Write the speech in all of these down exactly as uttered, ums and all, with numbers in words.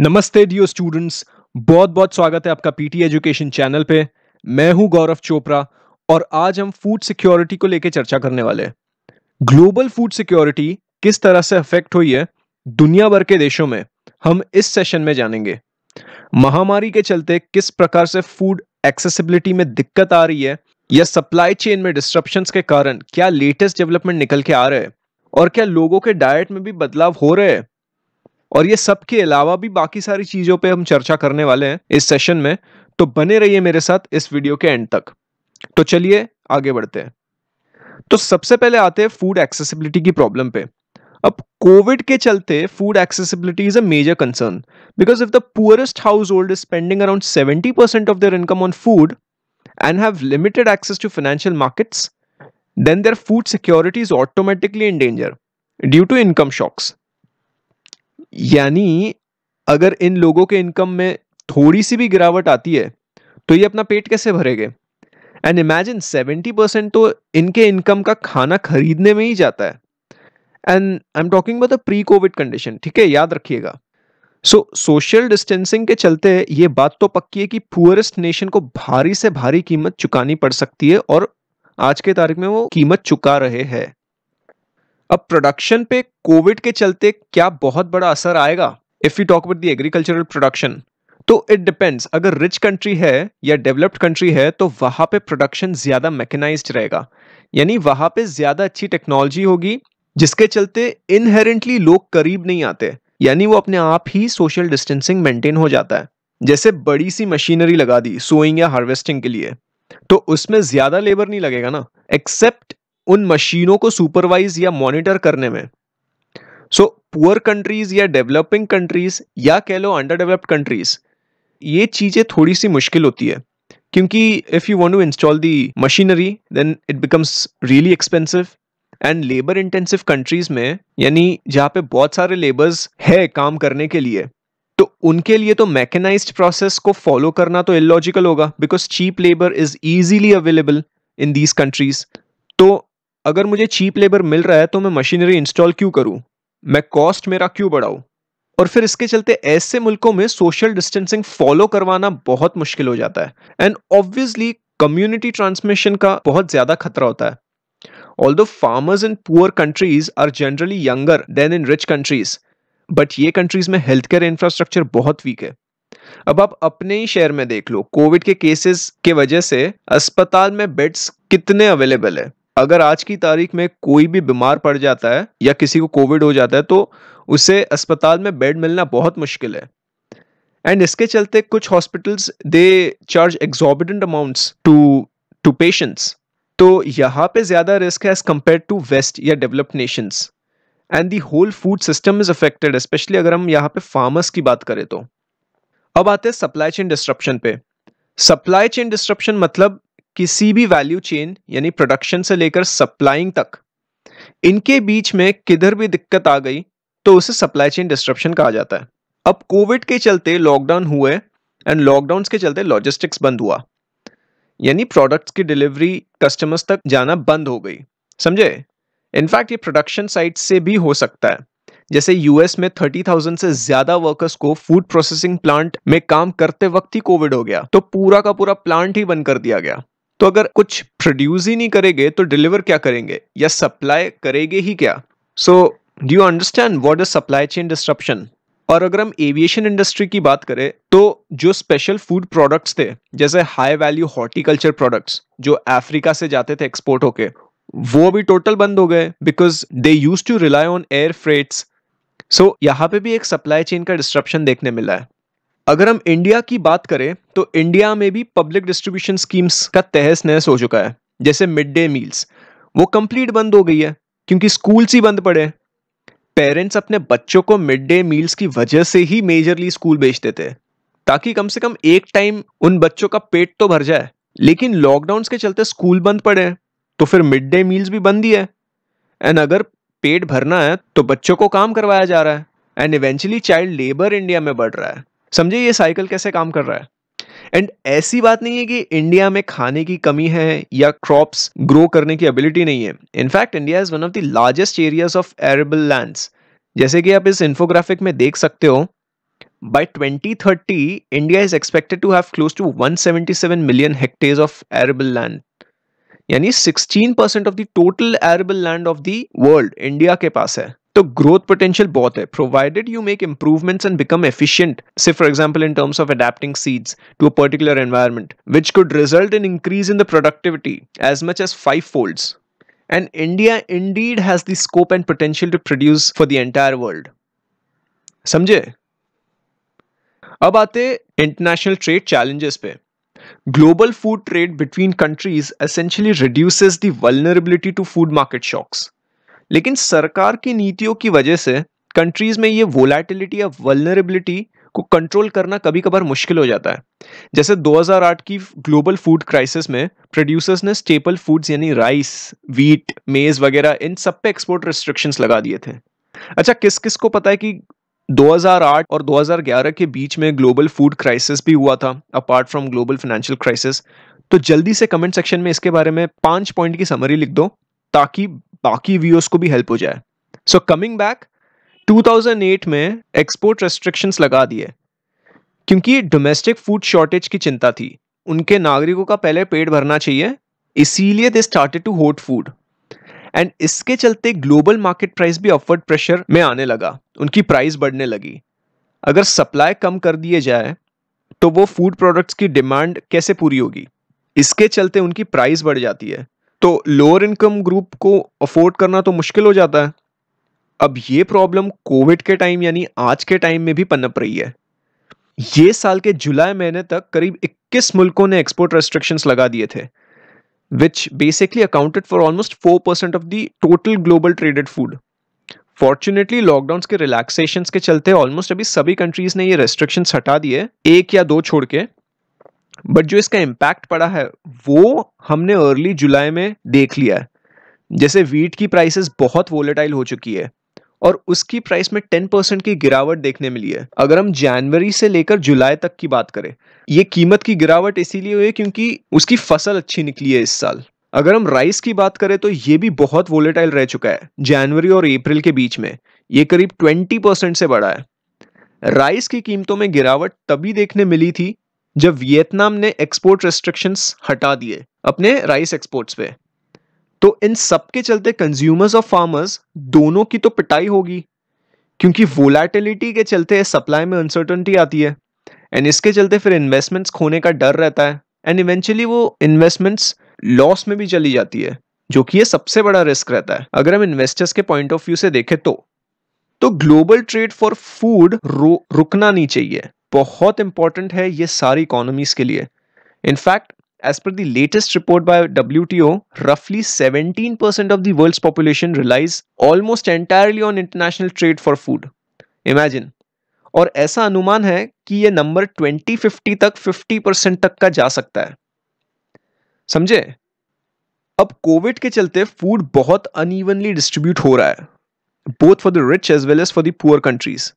नमस्ते dear students, बहुत बहुत स्वागत है आपका पीटी एजुकेशन चैनल पे। मैं हूं गौरव चोपड़ा और आज हम फूड सिक्योरिटी को लेकर चर्चा करने वाले हैं। ग्लोबल फूड सिक्योरिटी किस तरह से अफेक्ट हुई है दुनिया भर के देशों में, हम इस सेशन में जानेंगे। महामारी के चलते किस प्रकार से फूड एक्सेसिबिलिटी में दिक्कत आ रही है या सप्लाई चेन में डिस्ट्रप्शंस के कारण क्या लेटेस्ट डेवलपमेंट निकल के आ रहे हैं और क्या लोगों के डाइट में भी बदलाव हो रहे हैं, और ये सब के अलावा भी बाकी सारी चीजों पे हम चर्चा करने वाले हैं इस सेशन में। तो बने रहिए मेरे साथ इस वीडियो के एंड तक। तो चलिए आगे बढ़ते हैं। तो सबसे पहले आते हैं फूड एक्सेसिबिलिटी की प्रॉब्लम पे। अब कोविड के चलते food accessibility is a major concern because if the poorest household is spending around seventy percent of their income on food and have limited access to financial markets, then their food security is automatically in danger due to income shocks. यानी अगर इन लोगों के income में थोड़ी सी भी गिरावट आती है तो ये अपना पेट कैसे भरेंगे। एंड इमेजिन सेवेंटी परसेंट तो इनके इनकम का खाना खरीदने में ही जाता है। And I am talking about the pre Covid condition, ठीक है, याद रखिएगा। सो सोशल डिस्टेंसिंग के चलते ये बात तो पक्की है कि पुअरेस्ट नेशन को भारी से भारी कीमत चुकानी पड़ सकती है और आज के तारीख में वो कीमत चुका रहे हैं। अब प्रोडक्शन पे कोविड के चलते क्या बहुत बड़ा असर आएगा if you talk about the agricultural production, तो इट डिपेंड्स। अगर रिच कंट्री है या डेवलप्ड कंट्री है तो वहां पे प्रोडक्शन ज्यादा मैकेनाइज्ड रहेगा, यानी वहां पे ज्यादा अच्छी टेक्नोलॉजी होगी जिसके चलते इनहेरेंटली लोग करीब नहीं आते, यानी वो अपने आप ही सोशल डिस्टेंसिंग मेंटेन हो जाता है। जैसे बड़ी सी मशीनरी लगा दी सोइंग या हार्वेस्टिंग के लिए तो उसमें ज्यादा लेबर नहीं लगेगा ना, एक्सेप्ट उन मशीनों को सुपरवाइज या मॉनिटर करने में। सो पुअर कंट्रीज या डेवलपिंग कंट्रीज या कह लो अंडर डेवलप्ड कंट्रीज, ये चीजें थोड़ी सी मुश्किल होती है क्योंकि if you want to install the machinery then it becomes really expensive. And labour intensive countries में, यानी जहाँ पे बहुत सारे लेबर्स है काम करने के लिए, तो उनके लिए तो मैकेनाइज्ड प्रोसेस को फॉलो करना तो इलॉजिकल होगा because cheap labour is easily available in these countries. तो अगर मुझे चीप लेबर मिल रहा है तो मैं मशीनरी इंस्टॉल क्यों करूं, मैं कॉस्ट मेरा क्यों बढ़ाऊं। और फिर इसके चलते ऐसे मुल्कों में सोशल डिस्टेंसिंग फॉलो करवाना बहुत मुश्किल हो जाता है एंड ऑब्वियसली कम्युनिटी ट्रांसमिशन का बहुत ज्यादा खतरा होता है। Although farmers in poor countries are generally younger than in rich countries, but ये कंट्रीज में हेल्थ केयर इंफ्रास्ट्रक्चर बहुत वीक है। अब आप अपने ही शहर में देख लो, कोविड के केसेस के वजह से अस्पताल में बेड्स कितने अवेलेबल है। अगर आज की तारीख में कोई भी बीमार पड़ जाता है या किसी को कोविड हो जाता है तो उसे अस्पताल में बेड मिलना बहुत मुश्किल है। एंड इसके चलते कुछ hospitals they charge exorbitant amounts to to patients, तो यहाँ पे ज़्यादा रिस्क है एज कम्पेयर टू वेस्ट या developed nations. And the whole food system is affected, specially अगर हम यहाँ पे फार्मर्स की बात करें। तो अब आते हैं सप्लाई चेन डिस्ट्रप्शन पे। सप्लाई चेन डिस्ट्रप्शन मतलब किसी भी वैल्यू चेन, यानी प्रोडक्शन से लेकर सप्लाइंग तक, इनके बीच में किधर भी दिक्कत आ गई तो उसे सप्लाई चेन डिस्ट्रप्शन कहा जाता है। अब कोविड के चलते लॉकडाउन हुए एंड लॉकडाउन्स के चलते लॉजिस्टिक्स बंद हुआ, यानी प्रोडक्ट्स की डिलीवरी कस्टमर्स तक जाना बंद हो गई, समझे। इनफैक्ट ये प्रोडक्शन साइट से भी हो सकता है। जैसे यूएस में थर्टी थाउजेंड से ज्यादा वर्कर्स को फूड प्रोसेसिंग प्लांट में काम करते वक्त ही कोविड हो गया तो पूरा का पूरा प्लांट ही बंद कर दिया गया। तो अगर कुछ प्रोड्यूस ही नहीं करेंगे तो डिलीवर क्या करेंगे या सप्लाई करेंगे ही क्या। So do you understand what is supply chain disruption. और अगर हम एविएशन इंडस्ट्री की बात करें तो जो स्पेशल फूड प्रोडक्ट्स थे जैसे हाई वैल्यू हॉर्टिकल्चर प्रोडक्ट्स जो अफ्रीका से जाते थे एक्सपोर्ट होके, वो भी टोटल बंद हो गए because they use to rely on air freights. So यहाँ पे भी एक सप्लाई चेन का डिस्ट्रप्शन देखने मिला है। अगर हम इंडिया की बात करें तो इंडिया में भी पब्लिक डिस्ट्रीब्यूशन स्कीम्स का तहस नहस हो चुका है। जैसे मिड डे मील्स वो कंप्लीट बंद हो गई है क्योंकि स्कूल्स ही बंद पड़े। पेरेंट्स अपने बच्चों को मिड डे मील्स की वजह से ही मेजरली स्कूल भेजते थे ताकि कम से कम एक टाइम उन बच्चों का पेट तो भर जाए, लेकिन लॉकडाउन के चलते स्कूल बंद पड़े तो फिर मिड डे मील्स भी बंद ही है। एंड अगर पेट भरना है तो बच्चों को काम करवाया जा रहा है and eventually child labour India में बढ़ रहा है, समझे ये साइकिल कैसे काम कर रहा है। एंड ऐसी बात नहीं है कि इंडिया में खाने की कमी है या क्रॉप्स ग्रो करने की एबिलिटी नहीं है। In fact India is one of the largest areas of arable lands, जैसे कि आप इस इन्फोग्राफिक में देख सकते हो। by twenty thirty, India is expected to have close to one hundred seventy-seven million hectares of arable land. यानी sixteen percent of the total arable land of the world India के पास है. तो ग्रोथ पोटेंशियल बहुत है, provided you make improvements and become efficient, so for example in terms of adapting seeds to a particular environment, which could result in increase in the productivity as much as five folds. And India indeed has the scope and potential to produce for the entire world. समझे? अब आते international trade challenges पे. Global food trade between countries essentially reduces the vulnerability to food market shocks. लेकिन सरकार की नीतियों की वजह से countries में ये volatility या vulnerability को control करना कभी कभार मुश्किल हो जाता है. जैसे दो हज़ार आठ की global food crisis में producers ने staple foods यानी rice, wheat, maize वगैरह इन सब पे export restrictions लगा दिए थे. अच्छा, किस किस को पता है कि दो हज़ार आठ और दो हज़ार ग्यारह के बीच में ग्लोबल फूड क्राइसिस भी हुआ था apart from global financial crisis? तो जल्दी से कमेंट सेक्शन में इसके बारे में पांच पॉइंट की समरी लिख दो ताकि बाकी व्यूअर्स को भी हेल्प हो जाए. सो कमिंग बैक, दो हज़ार आठ में एक्सपोर्ट रेस्ट्रिक्शंस लगा दिए क्योंकि डोमेस्टिक फूड शॉर्टेज की चिंता थी. उनके नागरिकों का पहले पेट भरना चाहिए, इसीलिए they started to hoard food. And इसके चलते ग्लोबल मार्केट प्राइस भी अपवर्ड प्रेशर में आने लगा, उनकी प्राइस बढ़ने लगी. अगर सप्लाई कम कर दिए जाए तो वो फूड प्रोडक्ट्स की डिमांड कैसे पूरी होगी? इसके चलते उनकी प्राइस बढ़ जाती है, तो लोअर इनकम ग्रुप को अफोर्ड करना तो मुश्किल हो जाता है. अब ये प्रॉब्लम कोविड के टाइम यानी आज के टाइम में भी पनप रही है. ये साल के जुलाई महीने तक करीब इक्कीस मुल्कों ने एक्सपोर्ट रेस्ट्रिक्शंस लगा दिए थे, which basically accounted for almost four percent of the total global traded food. Fortunately, lockdowns के relaxations के चलते almost अभी सभी countries ने ये restrictions हटा दिए, एक या दो छोड़ के. बट जो इसका impact पड़ा है वो हमने early जुलाई में देख लिया है. जैसे wheat की prices बहुत volatile हो चुकी है और उसकी प्राइस में ten percent की गिरावट देखने मिली है अगर हम जनवरी से लेकर जुलाई तक की बात करें. ये कीमत की गिरावट इसीलिए हुई क्योंकि उसकी फसल अच्छी निकली है इस साल. अगर हम राइस की बात करें तो ये भी बहुत वोलेटाइल रह चुका है. जनवरी और अप्रैल के बीच में ये करीब बीस परसेंट से बढ़ा है. राइस की कीमतों में गिरावट तभी देखने मिली थी जब वियतनाम ने एक्सपोर्ट रेस्ट्रिक्शंस हटा दिए अपने राइस एक्सपोर्ट्स पे. तो इन सब के चलते कंज्यूमर्स और फार्मर्स दोनों की तो पिटाई होगी क्योंकि वोलेटिलिटी के चलते सप्लाई में अनसर्टेनिटी आती है एंड इसके चलते फिर इन्वेस्टमेंट्स खोने का डर रहता है एंड इवेंचुअली वो इन्वेस्टमेंट्स लॉस में भी चली जाती है, जो कि ये सबसे बड़ा रिस्क रहता है अगर हम इन्वेस्टर्स के पॉइंट ऑफ व्यू से देखें तो. तो ग्लोबल ट्रेड फॉर फूड रुकना नहीं चाहिए, बहुत इंपॉर्टेंट है ये सारी इकोनॉमीज के लिए. In fact as per the latest report by W T O, roughly seventeen percent of the world's population relies almost entirely on international trade for food. Imagine. और ऐसा अनुमान है कि ये नंबर twenty fifty तक fifty percent तक का जा सकता है. समझे? अब कोविड के चलते फूड बहुत unevenly distribute हो रहा है, both for the rich as well as for the poor countries.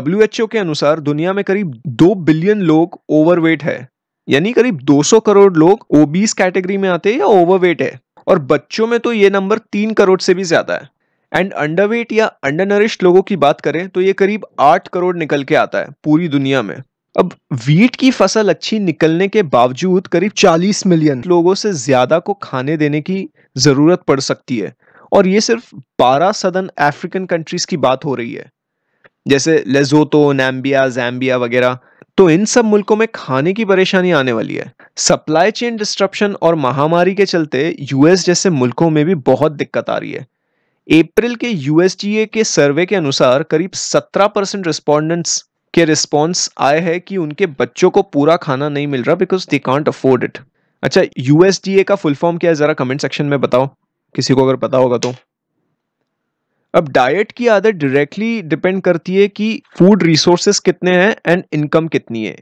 W H O के अनुसार दुनिया में करीब two बिलियन लोग ओवरवेट है, यानी करीब दो सौ करोड़ लोग ओबीस कैटेगरी में आते हैं या ओवरवेट है, और बच्चों में तो ये नंबर तीन करोड़ से भी ज्यादा है. एंड अंडरवेट या अंडरनरिश्ड लोगों की बात करें तो ये करीब आठ करोड़ निकल के आता है पूरी दुनिया में. अब व्हीट की फसल अच्छी निकलने के बावजूद करीब चालीस मिलियन लोगों से ज्यादा को खाने देने की जरूरत पड़ सकती है, और ये सिर्फ बारह सदर्न अफ्रीकन कंट्रीज की बात हो रही है जैसे लेसोथो, नाम्बिया, ज़ाम्बिया वगैरह. तो इन सब मुल्कों में खाने की परेशानी आने वाली है. सप्लाई चेन डिस्ट्रप्शन और महामारी के चलते यूएस जैसे मुल्कों में भी बहुत दिक्कत आ रही है. अप्रैल के U S D A के सर्वे के अनुसार करीब सत्रह परसेंट रिस्पोंडेंट्स के रिस्पॉन्स आए हैं कि उनके बच्चों को पूरा खाना नहीं मिल रहा because they can't afford it. अच्छा, U S D A का फुल फॉर्म क्या है जरा कमेंट सेक्शन में बताओ किसी को अगर पता होगा तो. अब डाइट की आदत डायरेक्टली डिपेंड करती है कि फूड रिसोर्सेस कितने हैं एंड इनकम कितनी है.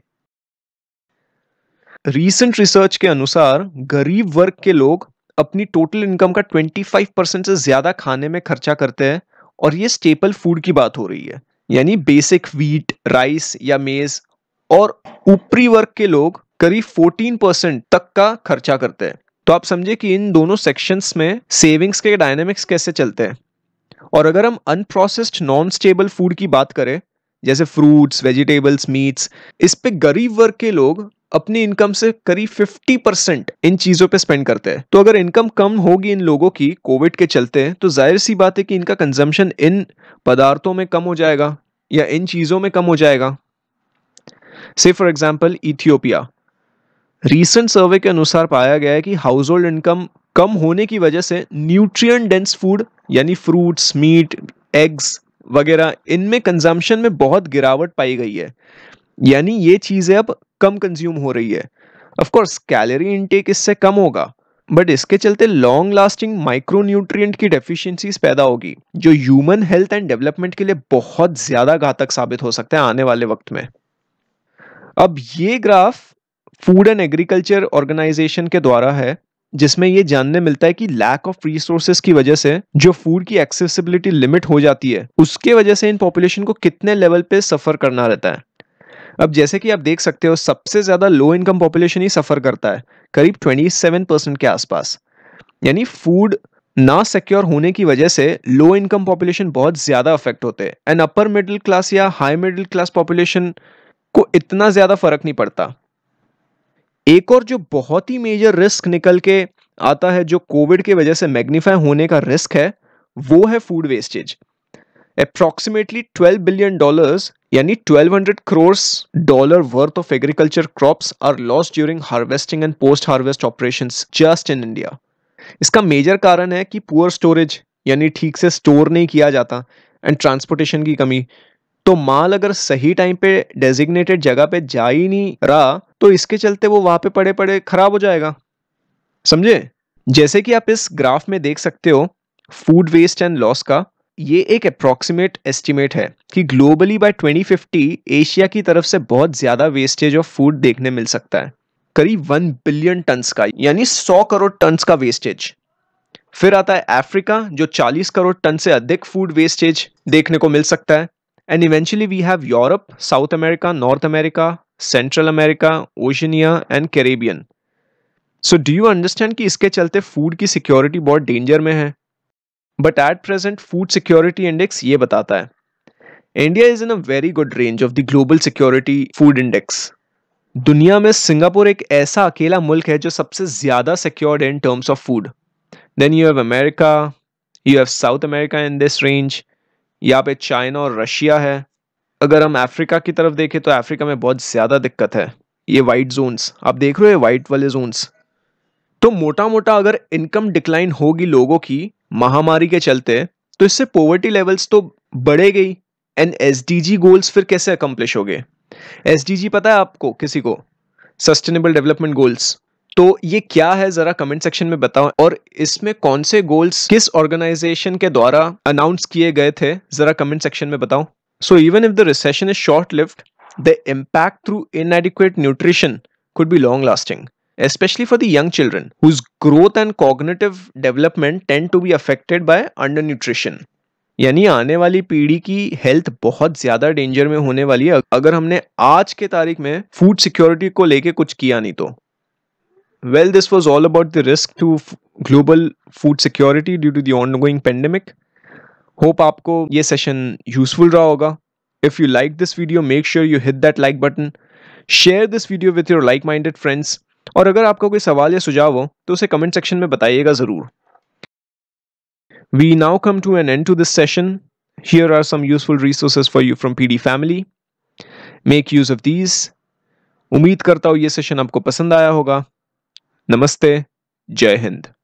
रीसेंट रिसर्च के अनुसार गरीब वर्ग के लोग अपनी टोटल इनकम का पच्चीस परसेंट से ज्यादा खाने में खर्चा करते हैं, और ये स्टेपल फूड की बात हो रही है यानी बेसिक व्हीट, राइस या मेज, और ऊपरी वर्ग के लोग करीब चौदह परसेंट तक का खर्चा करते हैं. तो आप समझे कि इन दोनों सेक्शंस में सेविंग्स के डायनामिक्स कैसे चलते हैं. और अगर हम अनप्रोसेस्ड नॉन स्टेबल फूड की बात करें जैसे फ्रूट्स, वेजिटेबल्स, मीट्स, इस पे गरीब वर्ग के लोग अपनी इनकम से करीब पचास परसेंट इन चीजों पे स्पेंड करते हैं। तो अगर इनकम कम होगी इन लोगों की कोविड के चलते, तो जाहिर सी बात है कि इनका कंजम्पशन इन पदार्थों में कम हो जाएगा या इन चीजों में कम हो जाएगा। So for example Ethiopia, recent survey के अनुसार पाया गया है कि हाउस होल्ड इनकम कम होने की वजह से न्यूट्रिएंट डेंस फूड यानी फ्रूट्स, मीट, एग्स वगैरह, इनमें कंजम्पशन में बहुत गिरावट पाई गई है, यानी ये चीज़ें अब कम कंज्यूम हो रही है। ऑफ कोर्स कैलोरी इनटेक इससे कम होगा, बट इसके चलते लॉन्ग लास्टिंग माइक्रोन्यूट्रिएंट की डेफिशिएंसीज पैदा होगी, जो ह्यूमन हेल्थ एंड डेवलपमेंट के लिए बहुत ज़्यादा घातक साबित हो सकते हैं आने वाले वक्त में। अब ये graph food and agriculture organisation के द्वारा है, जिसमें ये जानने मिलता है कि लैक ऑफ रिसोर्सेज की वजह से जो फूड की एक्सेसिबिलिटी लिमिट हो जाती है, उसके वजह से इन पॉपुलेशन को कितने लेवल पे सफ़र करना रहता है। अब जैसे कि आप देख सकते हो, सबसे ज़्यादा लो इनकम पॉपुलेशन ही सफ़र करता है, करीब सत्ताईस परसेंट के आसपास। यानी फूड ना सिक्योर होने की वजह से लो इनकम पॉपुलेशन बहुत ज़्यादा अफेक्ट होते हैं, एंड अपर मिडिल क्लास या हाई मिडिल क्लास पॉपुलेशन को इतना ज़्यादा फर्क नहीं पड़ता। एक और जो बहुत ही मेजर रिस्क निकल के आता है, जो कोविड के वजह से मैग्नीफाई होने का रिस्क है, वो है food wastage. Approximately twelve billion dollars यानी twelve hundred crore dollar worth of agriculture crops are lost during harvesting and post harvest operations just in India. इसका मेजर कारण है कि पुअर स्टोरेज यानी ठीक से स्टोर नहीं किया जाता, एंड ट्रांसपोर्टेशन की कमी। तो माल अगर सही टाइम पे डेजिग्नेटेड जगह पे जा ही नहीं रहा, तो इसके चलते वो वहाँ पे पड़े पड़े खराब हो जाएगा, समझे। जैसे कि आप इस ग्राफ में देख सकते हो, फूड वेस्ट एंड लॉस का ये एक अप्रॉक्सीमेट एस्टिमेट है कि globally by twenty fifty Asia की तरफ से बहुत ज़्यादा वेस्टेज ऑफ फूड देखने मिल सकता है, करीब वन बिलियन टन्स का, यानी सौ करोड़ टन्स का वेस्टेज। फिर आता है अफ्रीका, जो चालीस करोड़ टन से अधिक फूड वेस्टेज देखने को मिल सकता है, and eventually we have Europe, South America, North America, Central America, Oceania and Caribbean. So do you understand कि इसके चलते food की security बहुत danger में है। But at present food security index ये बताता है India is in a very good range of the global security food index. दुनिया में सिंगापुर एक ऐसा अकेला मुल्क है जो सबसे ज़्यादा secured है in terms of food. Then you have America, you have South America in this range. यहाँ पे चाइना और रशिया है। अगर हम अफ्रीका की तरफ देखें तो अफ्रीका में बहुत ज़्यादा दिक्कत है। ये वाइट जोन्स आप देख रहे हो, ये वाइट वाले जोन्स। तो मोटा मोटा अगर इनकम डिक्लाइन होगी लोगों की महामारी के चलते, तो इससे पॉवर्टी लेवल्स तो बढ़े गई, एंड एसडीजी गोल्स फिर कैसे अकम्प्लिश हो गए। एसडीजी पता है आपको किसी को? Sustainable development goals. तो ये क्या है, ज़रा कमेंट सेक्शन में बताओ, और इसमें कौन से गोल्स किस ऑर्गेनाइजेशन के द्वारा अनाउंस किए गए थे, ज़रा कमेंट सेक्शन में बताओ। So even if the recession is short lived, the impact through inadequate nutrition could be long lasting, especially for the young children whose growth and cognitive development tend to be affected by under nutrition. यानी आने वाली पीढ़ी की health बहुत ज़्यादा danger में होने वाली है, अगर हमने आज के तारीख में फूड सिक्योरिटी को लेके कुछ किया नहीं तो। Well, this was all about the risk to global food security due to the ongoing pandemic. Hope आपको ये सेशन यूजफुल रहा होगा। If you like this video, make sure you hit that like button. Share this video with your like-minded friends. और अगर आपका कोई सवाल या सुझाव हो तो उसे कमेंट सेक्शन में बताइएगा ज़रूर। We now come to an end to this session. Here are some useful resources for you from P D family. Make use of these. उम्मीद करता हूँ ये सेशन आपको पसंद आया होगा। नमस्ते, जय हिंद।